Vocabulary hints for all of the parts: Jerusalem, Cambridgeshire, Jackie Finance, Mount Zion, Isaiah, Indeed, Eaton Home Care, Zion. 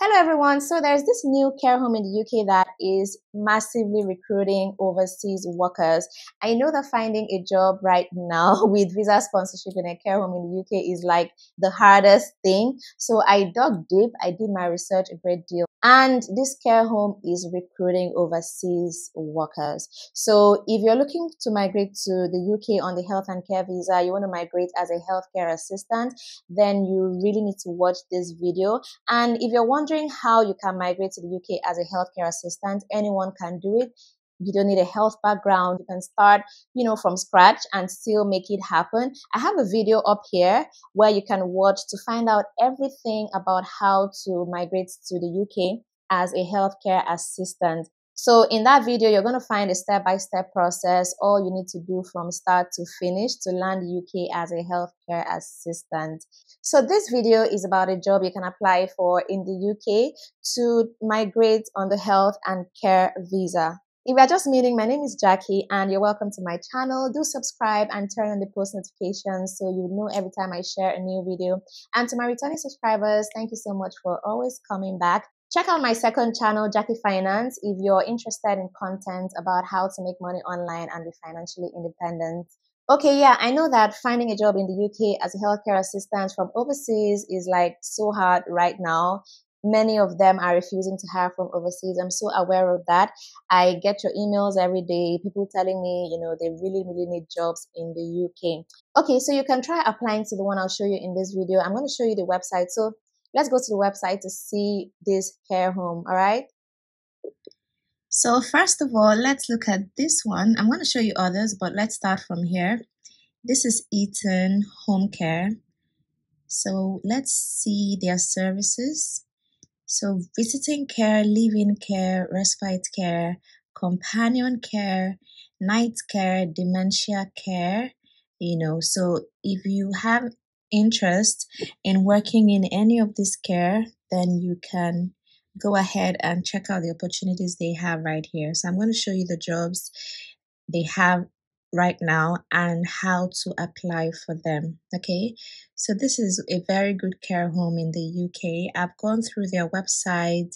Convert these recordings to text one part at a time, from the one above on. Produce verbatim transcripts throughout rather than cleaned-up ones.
Hello everyone. So there's this new care home in the U K that is massively recruiting overseas workers. I know that finding a job right now with visa sponsorship in a care home in the U K is like the hardest thing. So I dug deep. I did my research a great deal. And this care home is recruiting overseas workers. So if you're looking to migrate to the U K on the health and care visa, you want to migrate as a healthcare assistant, then you really need to watch this video. And if you're wondering how you can migrate to the U K as a healthcare assistant, anyone can do it. You don't need a health background. You can start, you know, from scratch and still make it happen. I have a video up here where you can watch to find out everything about how to migrate to the U K as a healthcare assistant. So in that video, you're going to find a step-by-step process, all you need to do from start to finish to land the U K as a healthcare assistant. So this video is about a job you can apply for in the U K to migrate on the health and care visa. If you're just meeting, my name is Jackie and you're welcome to my channel. Do subscribe and turn on the post notifications so you know every time I share a new video. And to my returning subscribers, thank you so much for always coming back. Check out my second channel, Jackie Finance, if you're interested in content about how to make money online and be financially independent. Okay, yeah, I know that finding a job in the U K as a healthcare assistant from overseas is like so hard right now. Many of them are refusing to hire from overseas. I'm so aware of that. I get your emails every day, people telling me, you know, they really, really need jobs in the U K. Okay, so you can try applying to the one I'll show you in this video. I'm going to show you the website. So let's go to the website to see this care home, all right? So first of all, let's look at this one. I'm going to show you others, but let's start from here. This is Eaton Home Care. So let's see their services. So visiting care, live-in care, respite care, companion care, night care, dementia care, you know, so if you have interest in working in any of this care, then you can go ahead and check out the opportunities they have right here. So I'm going to show you the jobs they have right now and how to apply for them. Okay, so this is a very good care home in the U K. I've gone through their website.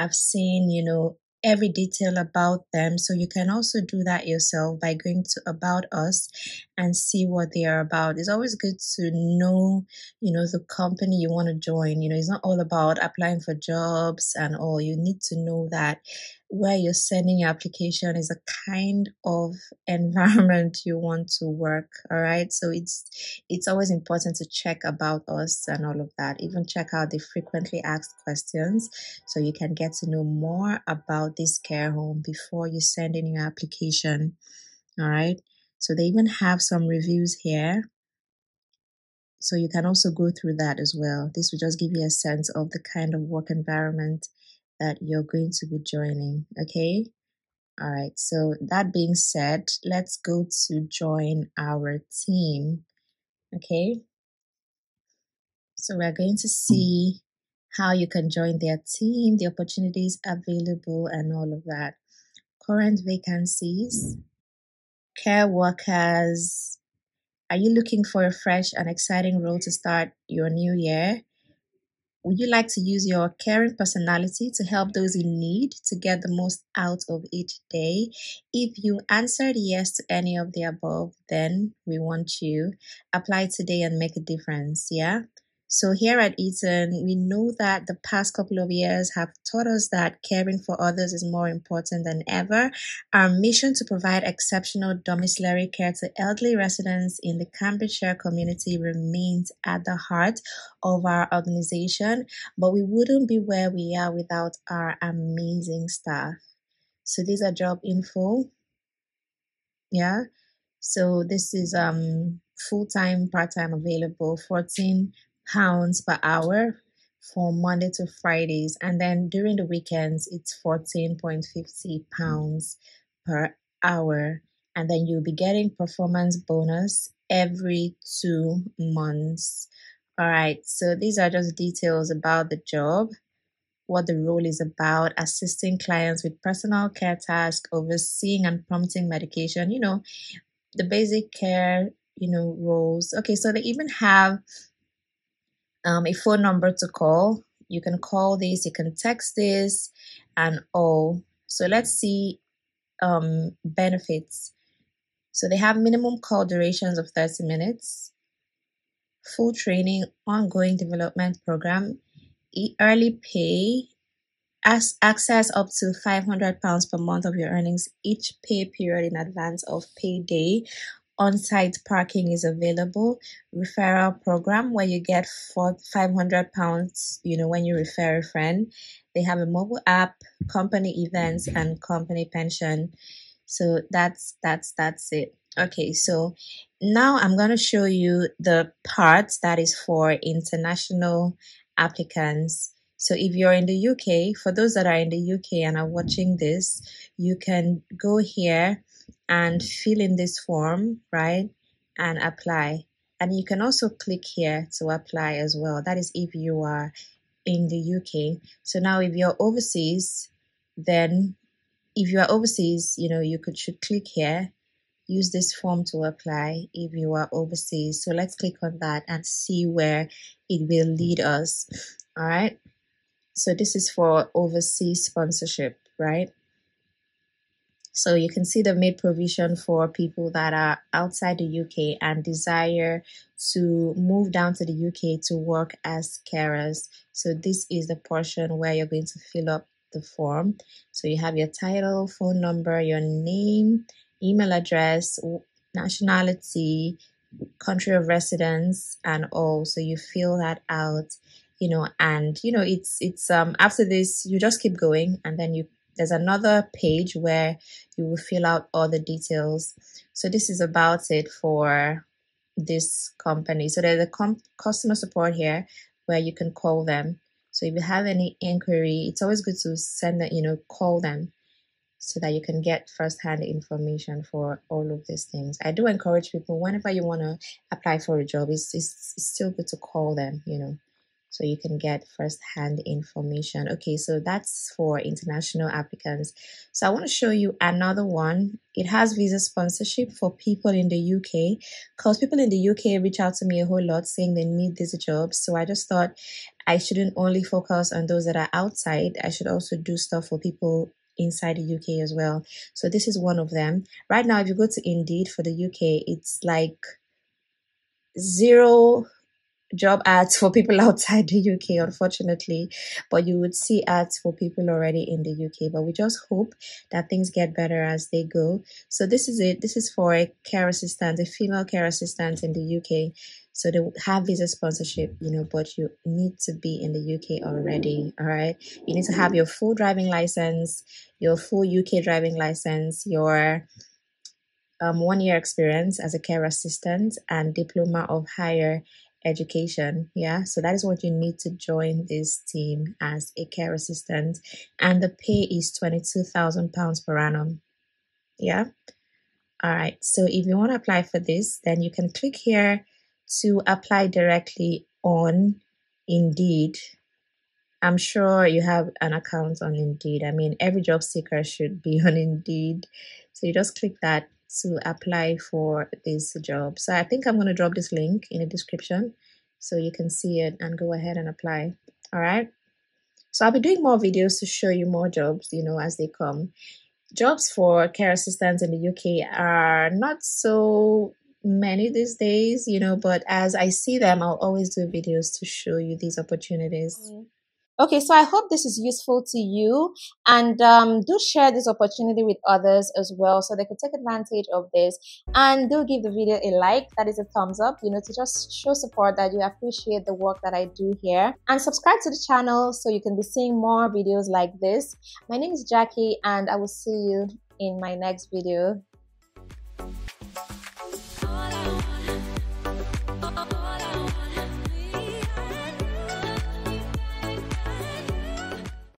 I've seen, you know, every detail about them. So you can also do that yourself by going to About Us and see what they are about. It's always good to know, you know, the company you want to join. You know, it's not all about applying for jobs and all. You need to know that where you're sending your application is a kind of environment you want to work. All right. So it's it's always important to check About Us and all of that. Even check out the frequently asked questions so you can get to know more about this care home before you send in your application. All right. So they even have some reviews here. So you can also go through that as well. This will just give you a sense of the kind of work environment that you're going to be joining. Okay, all right, so that being said, let's go to join our team. Okay, so we're going to see how you can join their team, the opportunities available and all of that. Current vacancies, care workers. Are you looking for a fresh and exciting role to start your new year? Would you like to use your caring personality to help those in need to get the most out of each day? If you answered yes to any of the above, then we want you. Apply today and make a difference, yeah? So here at Eaton, we know that the past couple of years have taught us that caring for others is more important than ever. Our mission to provide exceptional domiciliary care to elderly residents in the Cambridgeshire community remains at the heart of our organization, but we wouldn't be where we are without our amazing staff. So these are job info. Yeah. So this is um full-time, part-time available, fourteen pounds per hour for Monday to Fridays, and then during the weekends it's fourteen point five zero pounds per hour, and then you'll be getting performance bonus every two months. All right, so these are just details about the job, what the role is about, assisting clients with personal care tasks, overseeing and prompting medication, you know, the basic care, you know, roles. Okay, so they even have Um, a phone number to call, You can call this, you can text this, and all. So let's see um, benefits. So they have minimum call durations of thirty minutes, full training, ongoing development program, early pay, as access up to five hundred pounds per month of your earnings each pay period in advance of payday. On-site parking is available. Referral program where you get for five hundred pounds, you know, when you refer a friend. They have a mobile app, company events, and company pension. So that's that's that's it. Okay, so now I'm going to show you the part that is for international applicants. So if you're in the U K, for those that are in the U K and are watching this, you can go here and fill in this form, right, and apply. And you can also click here to apply as well. That is if you are in the U K. So now if you're overseas, then if you are overseas, you know, you could should click here, use this form to apply if you are overseas. So let's click on that and see where it will lead us. All right. So this is for overseas sponsorship, right? So you can see they've made provision for people that are outside the U K and desire to move down to the U K to work as carers. So this is the portion where you're going to fill up the form. So you have your title, phone number, your name, email address, nationality, country of residence, and all. So you fill that out. You know, and you know, it's it's um after this you just keep going, and then you there's another page where you will fill out all the details. So this is about it for this company. So there's a com customer support here where you can call them. So if you have any inquiry, it's always good to send that, you know, call them so that you can get first-hand information for all of these things. I do encourage people, whenever you want to apply for a job, it's, it's, it's still good to call them, you know, so you can get first-hand information. Okay, so that's for international applicants. So I want to show you another one. It has visa sponsorship for people in the U K, because people in the U K reach out to me a whole lot saying they need this job. So I just thought I shouldn't only focus on those that are outside. I should also do stuff for people inside the U K as well. So this is one of them. Right now, if you go to Indeed for the U K, it's like zero job ads for people outside the U K, unfortunately, but you would see ads for people already in the U K. But we just hope that things get better as they go. So this is it. This is for a care assistant, a female care assistant in the U K. So they have visa sponsorship, you know, but you need to be in the U K already. All right. You need to have your full driving license, your full U K driving license, your um, one year experience as a care assistant, and diploma of higher education. Yeah, so that is what you need to join this team as a care assistant, and the pay is twenty-two thousand pounds per annum. Yeah. All right, so if you want to apply for this, then you can click here to apply directly on Indeed. I'm sure you have an account on Indeed. I mean, every job seeker should be on Indeed. So you just click that to apply for this job. So I think I'm going to drop this link in the description so you can see it and go ahead and apply. All right. So I'll be doing more videos to show you more jobs, you know, as they come. Jobs for care assistants in the U K are not so many these days, you know, but as I see them, I'll always do videos to show you these opportunities. Mm-hmm. Okay, so I hope this is useful to you, and um, do share this opportunity with others as well so they could take advantage of this, and do give the video a like, that is a thumbs up, you know, to just show support that you appreciate the work that I do here, and subscribe to the channel so you can be seeing more videos like this. My name is Jackie, and I will see you in my next video.